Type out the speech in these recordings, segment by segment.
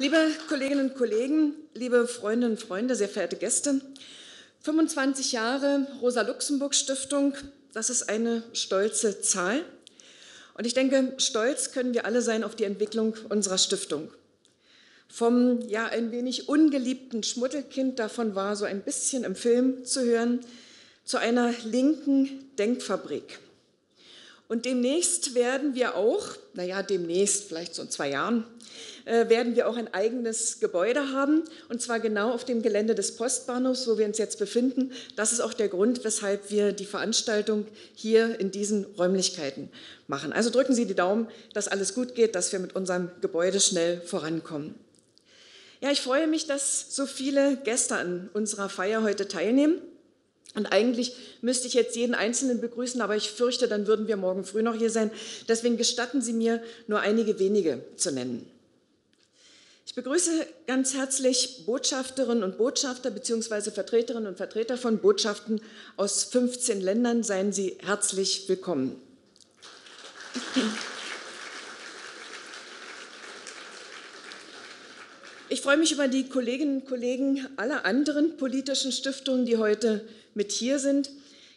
Liebe Kolleginnen und Kollegen, liebe Freundinnen und Freunde, sehr verehrte Gäste, 25 Jahre Rosa-Luxemburg-Stiftung, das ist eine stolze Zahl. Und ich denke, stolz können wir alle sein auf die Entwicklung unserer Stiftung. Vom ja ein wenig ungeliebten Schmuddelkind, davon war so ein bisschen im Film zu hören, zu einer linken Denkfabrik. Und demnächst werden wir auch, naja, demnächst, vielleicht so in 2 Jahren, werden wir auch ein eigenes Gebäude haben, und zwar genau auf dem Gelände des Postbahnhofs, wo wir uns jetzt befinden. Das ist auch der Grund, weshalb wir die Veranstaltung hier in diesen Räumlichkeiten machen. Also drücken Sie die Daumen, dass alles gut geht, dass wir mit unserem Gebäude schnell vorankommen. Ja, ich freue mich, dass so viele Gäste an unserer Feier heute teilnehmen. Und eigentlich müsste ich jetzt jeden Einzelnen begrüßen, aber ich fürchte, dann würden wir morgen früh noch hier sein. Deswegen gestatten Sie mir, nur einige wenige zu nennen. Ich begrüße ganz herzlich Botschafterinnen und Botschafter bzw. Vertreterinnen und Vertreter von Botschaften aus 15 Ländern. Seien Sie herzlich willkommen. Ich freue mich über die Kolleginnen und Kollegen aller anderen politischen Stiftungen, die heute mit hier sind.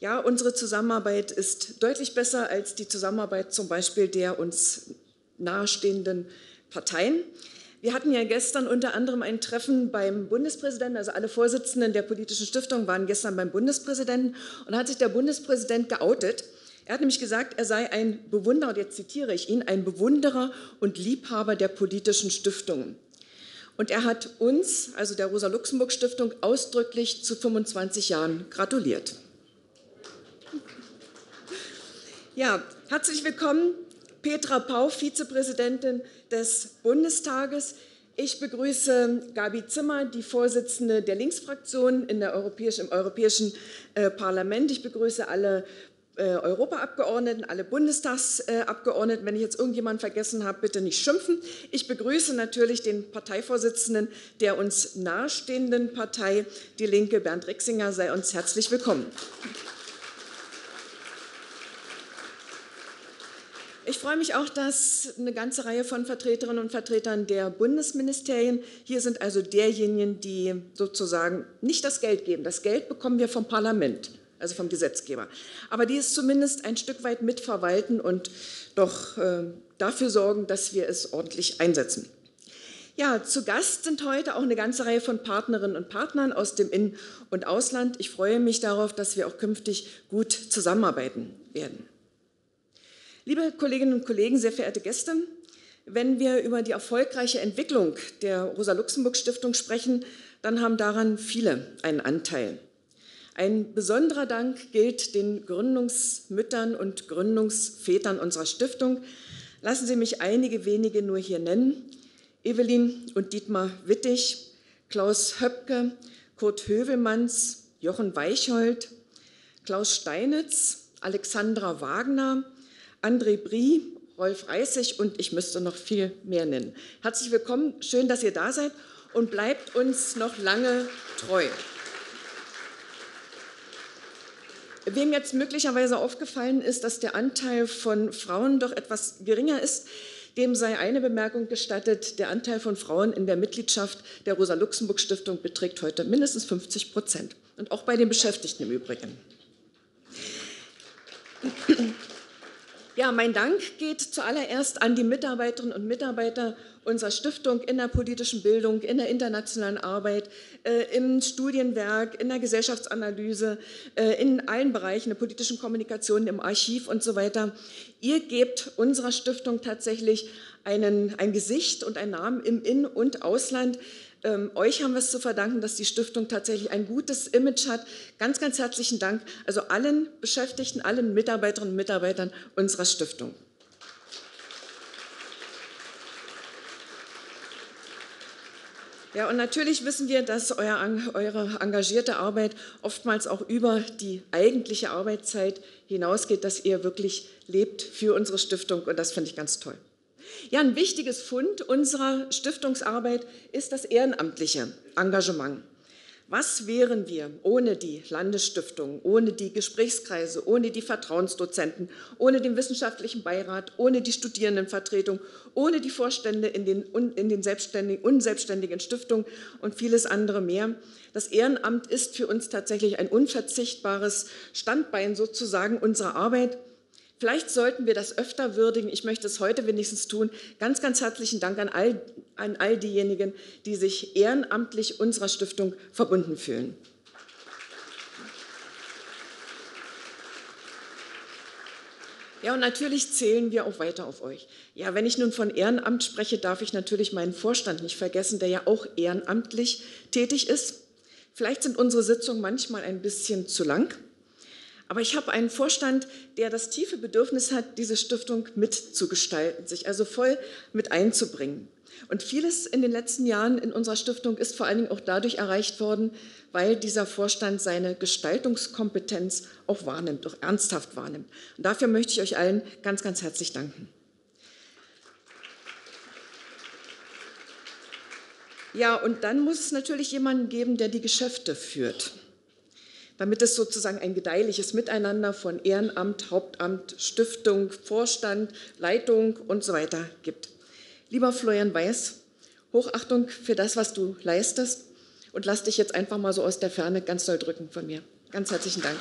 Ja, unsere Zusammenarbeit ist deutlich besser als die Zusammenarbeit zum Beispiel der uns nahestehenden Parteien. Wir hatten ja gestern unter anderem ein Treffen beim Bundespräsidenten, also alle Vorsitzenden der politischen Stiftung waren gestern beim Bundespräsidenten, und da hat sich der Bundespräsident geoutet. Er hat nämlich gesagt, er sei ein Bewunderer, und jetzt zitiere ich ihn, ein Bewunderer und Liebhaber der politischen Stiftungen. Und er hat uns, also der Rosa-Luxemburg-Stiftung, ausdrücklich zu 25 Jahren gratuliert. Ja, herzlich willkommen, Petra Pau, Vizepräsidentin des Bundestages. Ich begrüße Gabi Zimmer, die Vorsitzende der Linksfraktion im Europäischen Parlament. Ich begrüße alle Europaabgeordneten, alle Bundestagsabgeordneten. Wenn ich jetzt irgendjemanden vergessen habe, bitte nicht schimpfen. Ich begrüße natürlich den Parteivorsitzenden der uns nahestehenden Partei, die Linke, Bernd Rixinger, sei uns herzlich willkommen. Ich freue mich auch, dass eine ganze Reihe von Vertreterinnen und Vertretern der Bundesministerien hier sind, also derjenigen, die sozusagen nicht das Geld geben. Das Geld bekommen wir vom Parlament, also vom Gesetzgeber, aber die es zumindest ein Stück weit mitverwalten und doch dafür sorgen, dass wir es ordentlich einsetzen. Ja, zu Gast sind heute auch eine ganze Reihe von Partnerinnen und Partnern aus dem In- und Ausland. Ich freue mich darauf, dass wir auch künftig gut zusammenarbeiten werden. Liebe Kolleginnen und Kollegen, sehr verehrte Gäste, wenn wir über die erfolgreiche Entwicklung der Rosa-Luxemburg-Stiftung sprechen, dann haben daran viele einen Anteil. Ein besonderer Dank gilt den Gründungsmüttern und Gründungsvätern unserer Stiftung. Lassen Sie mich einige wenige nur hier nennen. Evelin und Dietmar Wittich, Klaus Höpke, Kurt Hövelmann, Jochen Weichhold, Klaus Steinitz, Alexandra Wagner, André Brie, Rolf Reißig und ich müsste noch viel mehr nennen. Herzlich willkommen, schön, dass ihr da seid und bleibt uns noch lange treu. Wem jetzt möglicherweise aufgefallen ist, dass der Anteil von Frauen doch etwas geringer ist, dem sei eine Bemerkung gestattet. Der Anteil von Frauen in der Mitgliedschaft der Rosa-Luxemburg-Stiftung beträgt heute mindestens 50%. Und auch bei den Beschäftigten im Übrigen. Ja, mein Dank geht zuallererst an die Mitarbeiterinnen und Mitarbeiter unserer Stiftung in der politischen Bildung, in der internationalen Arbeit, im Studienwerk, in der Gesellschaftsanalyse, in allen Bereichen der politischen Kommunikation, im Archiv und so weiter. Ihr gebt unserer Stiftung tatsächlich ein Gesicht und einen Namen im In- und Ausland. Euch haben wir es zu verdanken, dass die Stiftung tatsächlich ein gutes Image hat. Ganz, ganz herzlichen Dank also allen Beschäftigten, allen Mitarbeiterinnen und Mitarbeitern unserer Stiftung. Ja, und natürlich wissen wir, dass eure engagierte Arbeit oftmals auch über die eigentliche Arbeitszeit hinausgeht, dass ihr wirklich lebt für unsere Stiftung, und das finde ich ganz toll. Ja, ein wichtiges Fund unserer Stiftungsarbeit ist das ehrenamtliche Engagement. Was wären wir ohne die Landesstiftungen, ohne die Gesprächskreise, ohne die Vertrauensdozenten, ohne den wissenschaftlichen Beirat, ohne die Studierendenvertretung, ohne die Vorstände in den selbstständigen, unselbstständigen Stiftungen und vieles andere mehr? Das Ehrenamt ist für uns tatsächlich ein unverzichtbares Standbein sozusagen unserer Arbeit. Vielleicht sollten wir das öfter würdigen. Ich möchte es heute wenigstens tun. Ganz, ganz herzlichen Dank an all diejenigen, die sich ehrenamtlich unserer Stiftung verbunden fühlen. Ja, und natürlich zählen wir auch weiter auf euch. Ja, wenn ich nun von Ehrenamt spreche, darf ich natürlich meinen Vorstand nicht vergessen, der ja auch ehrenamtlich tätig ist. Vielleicht sind unsere Sitzungen manchmal ein bisschen zu lang. Aber ich habe einen Vorstand, der das tiefe Bedürfnis hat, diese Stiftung mitzugestalten, sich also voll mit einzubringen. Und vieles in den letzten Jahren in unserer Stiftung ist vor allen Dingen auch dadurch erreicht worden, weil dieser Vorstand seine Gestaltungskompetenz auch wahrnimmt, auch ernsthaft wahrnimmt. Und dafür möchte ich euch allen ganz, ganz herzlich danken. Ja, und dann muss es natürlich jemanden geben, der die Geschäfte führt, damit es sozusagen ein gedeihliches Miteinander von Ehrenamt, Hauptamt, Stiftung, Vorstand, Leitung und so weiter gibt. Lieber Florian Weiß, Hochachtung für das, was du leistest, und lass dich jetzt einfach mal so aus der Ferne ganz doll drücken von mir. Ganz herzlichen Dank.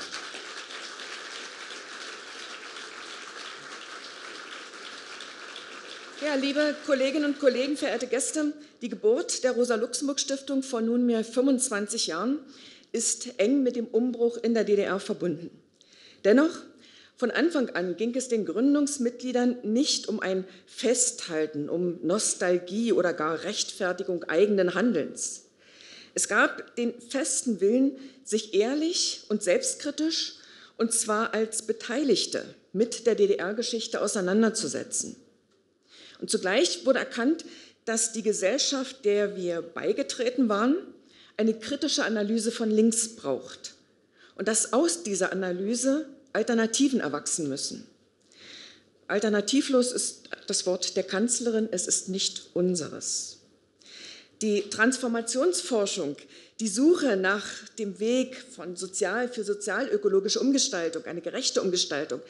Ja, liebe Kolleginnen und Kollegen, verehrte Gäste, die Geburt der Rosa-Luxemburg-Stiftung vor nunmehr 25 Jahren ist eng mit dem Umbruch in der DDR verbunden. Dennoch, von Anfang an ging es den Gründungsmitgliedern nicht um ein Festhalten, um Nostalgie oder gar Rechtfertigung eigenen Handelns. Es gab den festen Willen, sich ehrlich und selbstkritisch, und zwar als Beteiligte, mit der DDR-Geschichte auseinanderzusetzen. Und zugleich wurde erkannt, dass die Gesellschaft, der wir beigetreten waren, eine kritische Analyse von links braucht und dass aus dieser Analyse Alternativen erwachsen müssen. Alternativlos ist das Wort der Kanzlerin, es ist nicht unseres. Die Transformationsforschung, die Suche nach dem Weg von sozial für sozialökologische Umgestaltung, eine gerechte Umgestaltung,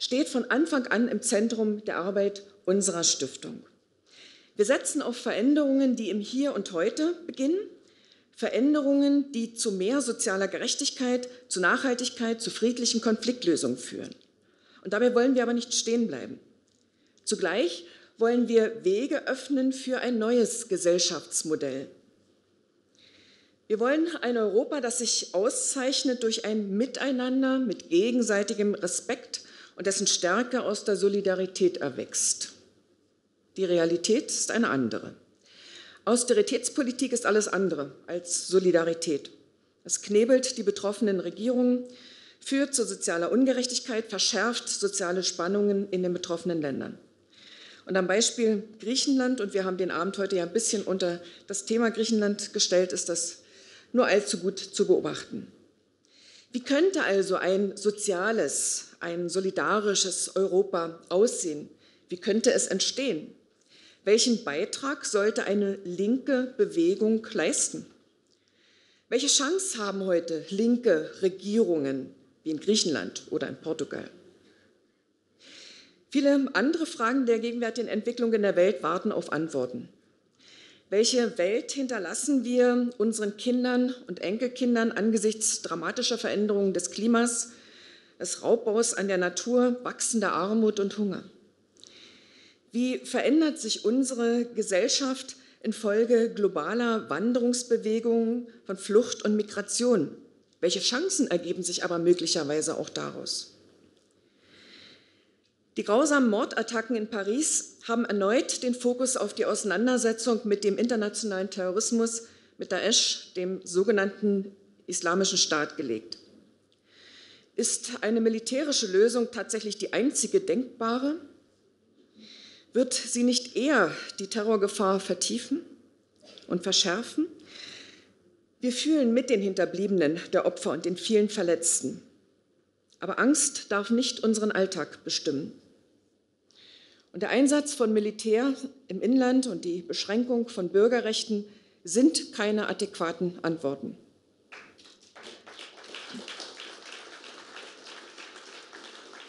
steht von Anfang an im Zentrum der Arbeit unserer Stiftung. Wir setzen auf Veränderungen, die im Hier und Heute beginnen, Veränderungen, die zu mehr sozialer Gerechtigkeit, zu Nachhaltigkeit, zu friedlichen Konfliktlösungen führen. Und dabei wollen wir aber nicht stehen bleiben. Zugleich wollen wir Wege öffnen für ein neues Gesellschaftsmodell. Wir wollen ein Europa, das sich auszeichnet durch ein Miteinander mit gegenseitigem Respekt und dessen Stärke aus der Solidarität erwächst. Die Realität ist eine andere. Austeritätspolitik ist alles andere als Solidarität. Es knebelt die betroffenen Regierungen, führt zu sozialer Ungerechtigkeit, verschärft soziale Spannungen in den betroffenen Ländern. Und am Beispiel Griechenland, und wir haben den Abend heute ja ein bisschen unter das Thema Griechenland gestellt, ist das nur allzu gut zu beobachten. Wie könnte also ein soziales, ein solidarisches Europa aussehen? Wie könnte es entstehen? Welchen Beitrag sollte eine linke Bewegung leisten? Welche Chance haben heute linke Regierungen wie in Griechenland oder in Portugal? Viele andere Fragen der gegenwärtigen Entwicklung in der Welt warten auf Antworten. Welche Welt hinterlassen wir unseren Kindern und Enkelkindern angesichts dramatischer Veränderungen des Klimas, des Raubbaus an der Natur, wachsender Armut und Hunger? Wie verändert sich unsere Gesellschaft infolge globaler Wanderungsbewegungen von Flucht und Migration? Welche Chancen ergeben sich aber möglicherweise auch daraus? Die grausamen Mordattacken in Paris haben erneut den Fokus auf die Auseinandersetzung mit dem internationalen Terrorismus, mit Daesh, dem sogenannten Islamischen Staat, gelegt. Ist eine militärische Lösung tatsächlich die einzige denkbare? Wird sie nicht eher die Terrorgefahr vertiefen und verschärfen? Wir fühlen mit den Hinterbliebenen der Opfer und den vielen Verletzten. Aber Angst darf nicht unseren Alltag bestimmen. Und der Einsatz von Militär im Inland und die Beschränkung von Bürgerrechten sind keine adäquaten Antworten.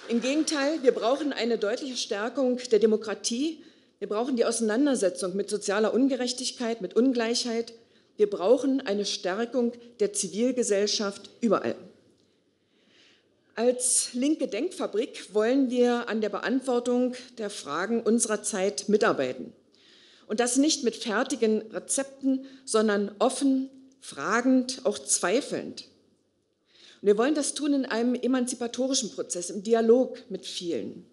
Im Gegenteil, wir brauchen eine deutliche Stärkung der Demokratie. Wir brauchen die Auseinandersetzung mit sozialer Ungerechtigkeit, mit Ungleichheit. Wir brauchen eine Stärkung der Zivilgesellschaft überall. Als linke Denkfabrik wollen wir an der Beantwortung der Fragen unserer Zeit mitarbeiten. Und das nicht mit fertigen Rezepten, sondern offen, fragend, auch zweifelnd. Und wir wollen das tun in einem emanzipatorischen Prozess, im Dialog mit vielen.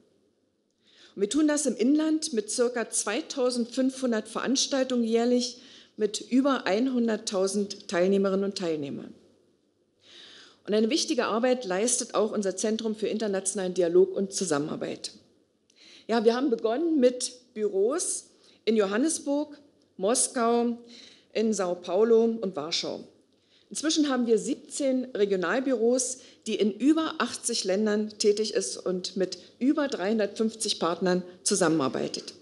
Und wir tun das im Inland mit ca. 2500 Veranstaltungen jährlich, mit über 100.000 Teilnehmerinnen und Teilnehmern. Und eine wichtige Arbeit leistet auch unser Zentrum für internationalen Dialog und Zusammenarbeit. Ja, wir haben begonnen mit Büros in Johannesburg, Moskau, in Sao Paulo und Warschau. Inzwischen haben wir 17 Regionalbüros, die in über 80 Ländern tätig ist und mit über 350 Partnern zusammenarbeitet.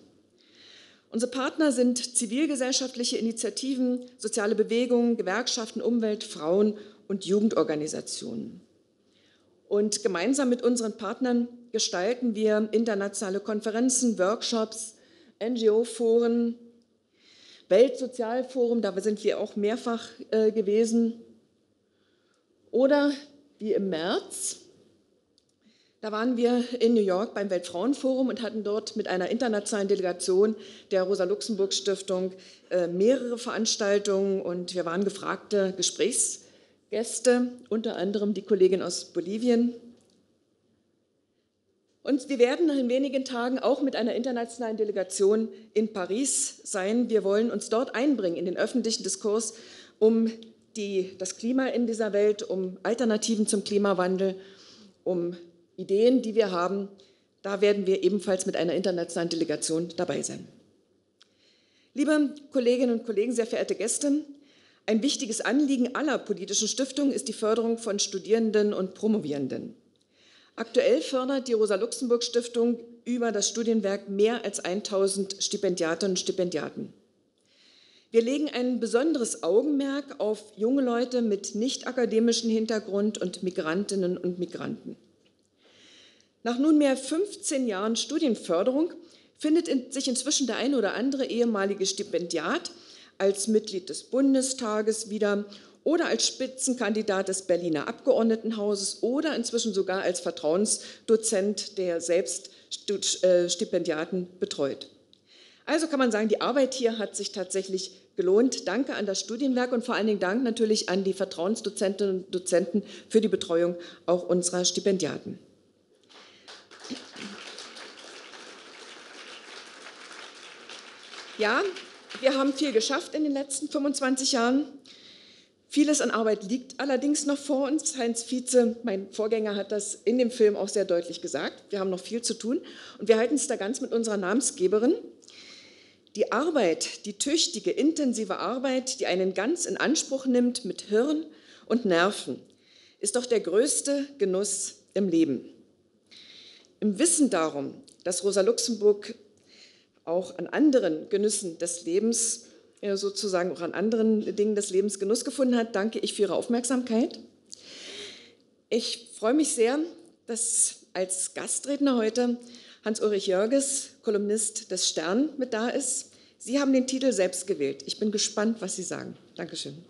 Unsere Partner sind zivilgesellschaftliche Initiativen, soziale Bewegungen, Gewerkschaften, Umwelt, Frauen und Jugendorganisationen. Und gemeinsam mit unseren Partnern gestalten wir internationale Konferenzen, Workshops, NGO-Foren, Weltsozialforum, da sind wir auch mehrfach gewesen. Oder wie im März, da waren wir in New York beim Weltfrauenforum und hatten dort mit einer internationalen Delegation der Rosa-Luxemburg-Stiftung mehrere Veranstaltungen und wir waren gefragte Gesprächsgäste, unter anderem die Kollegin aus Bolivien. Und wir werden in wenigen Tagen auch mit einer internationalen Delegation in Paris sein. Wir wollen uns dort einbringen in den öffentlichen Diskurs um das Klima in dieser Welt, um Alternativen zum Klimawandel, um Ideen, die wir haben. Da werden wir ebenfalls mit einer internationalen Delegation dabei sein. Liebe Kolleginnen und Kollegen, sehr verehrte Gäste, ein wichtiges Anliegen aller politischen Stiftungen ist die Förderung von Studierenden und Promovierenden. Aktuell fördert die Rosa-Luxemburg-Stiftung über das Studienwerk mehr als 1000 Stipendiatinnen und Stipendiaten. Wir legen ein besonderes Augenmerk auf junge Leute mit nicht-akademischem Hintergrund und Migrantinnen und Migranten. Nach nunmehr 15 Jahren Studienförderung findet sich inzwischen der ein oder andere ehemalige Stipendiat als Mitglied des Bundestages wieder oder als Spitzenkandidat des Berliner Abgeordnetenhauses oder inzwischen sogar als Vertrauensdozent, der selbst Stipendiaten betreut. Also kann man sagen, die Arbeit hier hat sich tatsächlich gelohnt. Danke an das Studienwerk und vor allen Dingen Dank natürlich an die Vertrauensdozentinnen und Dozenten für die Betreuung auch unserer Stipendiaten. Ja, wir haben viel geschafft in den letzten 25 Jahren. Vieles an Arbeit liegt allerdings noch vor uns. Heinz Vietze, mein Vorgänger, hat das in dem Film auch sehr deutlich gesagt. Wir haben noch viel zu tun und wir halten es da ganz mit unserer Namensgeberin. Die Arbeit, die tüchtige, intensive Arbeit, die einen ganz in Anspruch nimmt mit Hirn und Nerven, ist doch der größte Genuss im Leben. Im Wissen darum, dass Rosa Luxemburg auch an anderen Genüssen des Lebens sozusagen auch an anderen Dingen des Lebens Genuss gefunden hat, danke ich für Ihre Aufmerksamkeit. Ich freue mich sehr, dass als Gastredner heute Hans-Ulrich Jörges, Kolumnist des Stern, mit da ist. Sie haben den Titel selbst gewählt. Ich bin gespannt, was Sie sagen. Dankeschön.